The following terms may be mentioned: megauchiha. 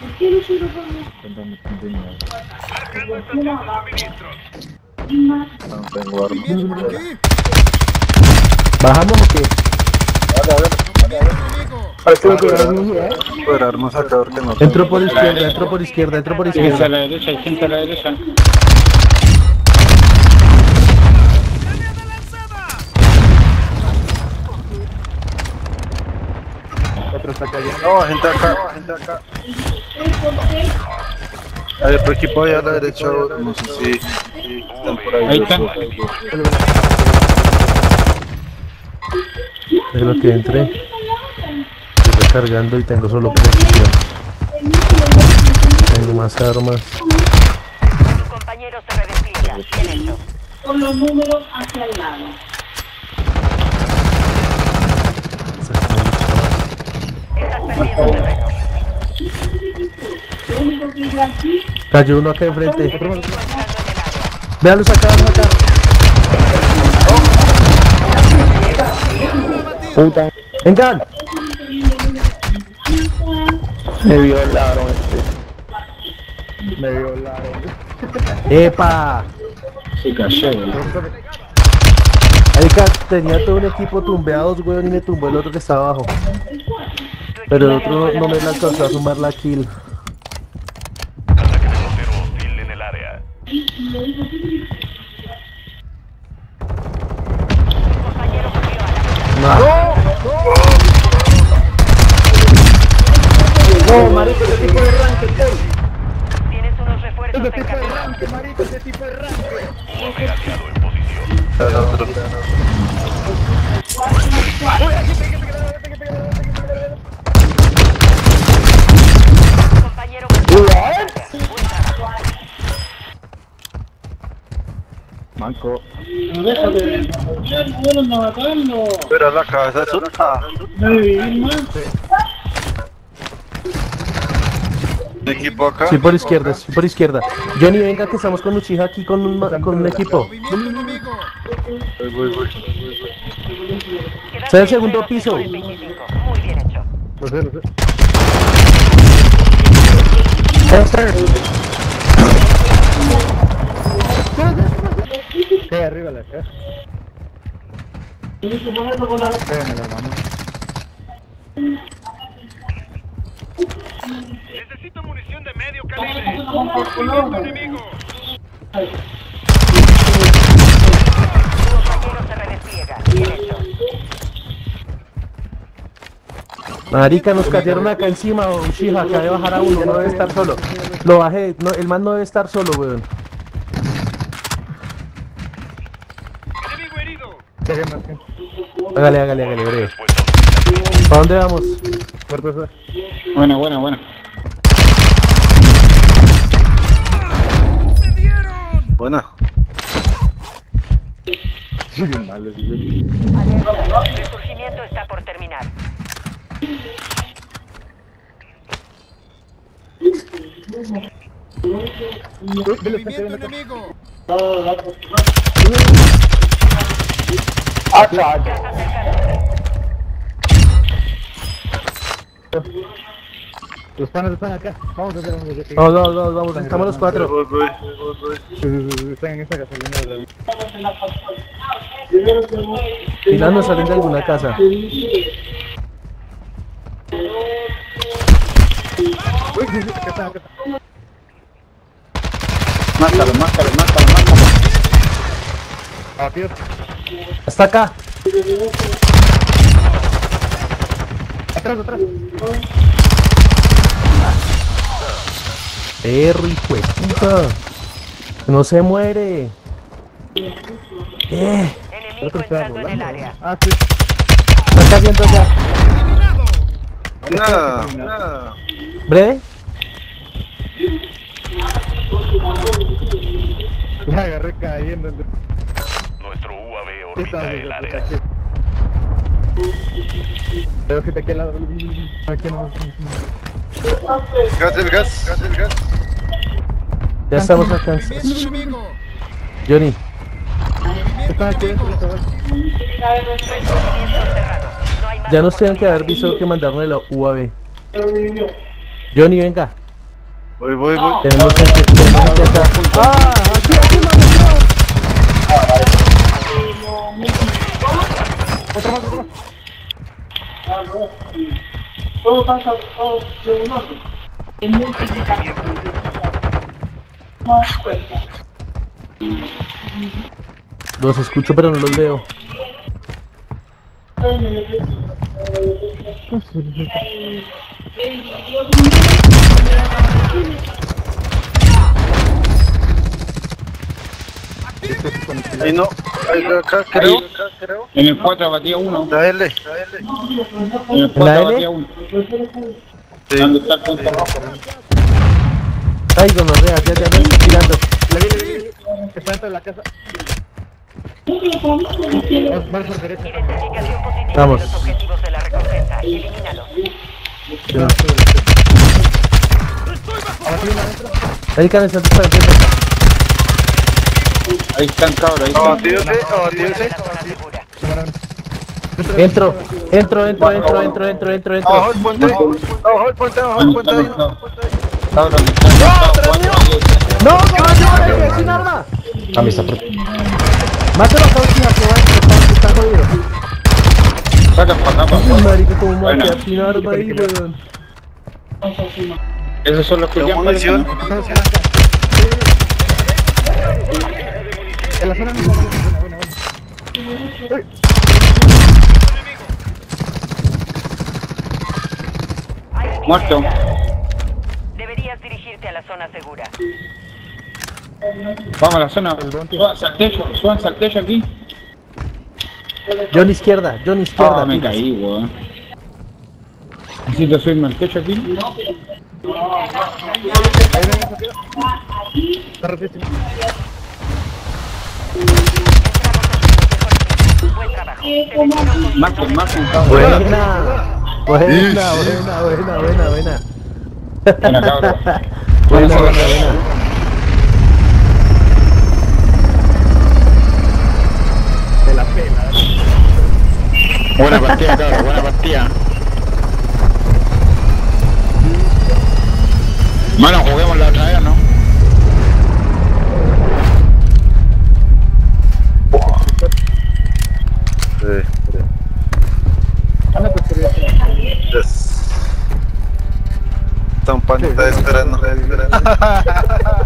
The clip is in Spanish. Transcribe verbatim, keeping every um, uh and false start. ¿Por qué no se lo pongo? Cuéntame, continúa. Sacando el tratado al ministro. No tengo armas. ¿Bajamos o qué? Vale, a ver. Entró por izquierda, entró por izquierda, entró por izquierda. Gente a la derecha, gente a la derecha. Otro está cayendo. No, gente acá, gente acá. A ver, por aquí voy a la derecha. No sé si están por ahí. Ahí están. Es lo que entré. Cargando y tengo solo posición. Tengo más armas. Tu compañero se revienta. En esto. Con los números hacia el lado. Estás perdiendo terreno. Lo único que yo aquí. Cayó uno acá enfrente. Véanlos acá, véanlos acá. Puta. ¡Vengan! Me violaron este. Me violaron. ¡Epa! Se cayó, ¿no? Ahí tenía todo un equipo tumbeados, weón, y me tumbó el otro que estaba abajo. Pero el otro no me alcanzó a sumar la kill. Ataque de mortero hostil en el área. ¡No! ¡No! No, marico, ese tipo de ranque, tío. Tienes unos refuerzos en camino. Ese tipo de ranque, marico, ese tipo de ranque. Regateado en posición. Está el otro. Uy, aquí te quedas, aquí te quedas, aquí te quedas. Compañero. Uy, a ver. Manco. No, déjate. No nos matando. Pero la cabeza es otra. No vivir más. Equipo acá. Sí, por izquierda, sí, por izquierda. Johnny, venga que estamos con Uchiha aquí con un, con un equipo. Voy, voy, voy. Está en el segundo piso. Muy bien hecho. No sé, no sé. ¿Qué? Arriba la casa. Tienes que ponerlo con la mano. Necesito munición de medio calibre. ¡Conforto enemigo! Marica, nos cayeron acá encima, don Uchiha, acaba de bajar a uno, no debe estar solo. Lo bajé, no, el man no debe estar solo, weón. Enemigo herido. Hágale, hágale, hágale, breve. ¿Para dónde vamos? Buena, buena, buena. ¡Se dieron! Buena. El resurgimiento está por terminar. ¡Movimiento enemigo! Los panos están acá, vamos a hacer un desafío. No, no, no, vamos, estamos los cuatro. Voy, voy, voy, voy. Están en esta gasolina. Y no nos salen de alguna casa. Mátalo, mátalo, mátalo, mátalo. Hasta acá. Atrás, atrás. Perro, hijo de puta. No se muere. ¿Qué? El otro está volando en el área. Ah, sí. No está viendo ya. Nada, nada. ¿Breve? Me agarré cayendo. Nuestro U A B orbita el área. Veo que te queda aquí no. Gas, el gas, gas, el gas. Ya estamos alcanzados. Johnny. Ya nos tienen que haber visto que mandaron de la U A B. Johnny, venga. Voy, voy, voy. Tenemos que empezar. ¡Ah! ¡Aquí, aquí, mami! ¡Otro más, otro más! ¡Ah, no! Todo pasa, todo lo uno. Es multiplicación. Más cuenta. Los escucho, pero no los veo. Ahí no, ahí acá creo, ahí, acá, creo. En el cuatro batía uno. La L. La L. En el cuatro batía uno. Sí. Dando está el punto rojo. Ay, con los reas, ya te andan tirando. La vi, la vi. Está dentro de la casa. Vamos. Ahí están, ahí están, cabrón. Entro, entro, entro, entro, entro, entro, entro, entro. Abajo el puente, abajo el puente, abajo el puente. No, no, sin arma. A mí está mátalo a Uchiha, que va, que está jodido. Saca para acá, para marica, como mate a sin arma ahí, weón. Esos son los que llaman munición. En la zona no hay nada. Muerto. Deberías dirigirte a la zona segura. Vamos a la zona, suban saltello, suban saltello aquí. Yo ni izquierda, yo ni izquierda. Ah, me caí, weón. Necesito subirme al techo aquí. No, pero... Ahí venga, se Marco, Marco, buena, buena, buena, buena, buena, buena. Buena, cabrón. Buena, buena, buena. Buena partida, cabrón, buena partida. Bueno, juguemos la otra vez, ¿no? Sí, sí. Yes. Están panita esperando.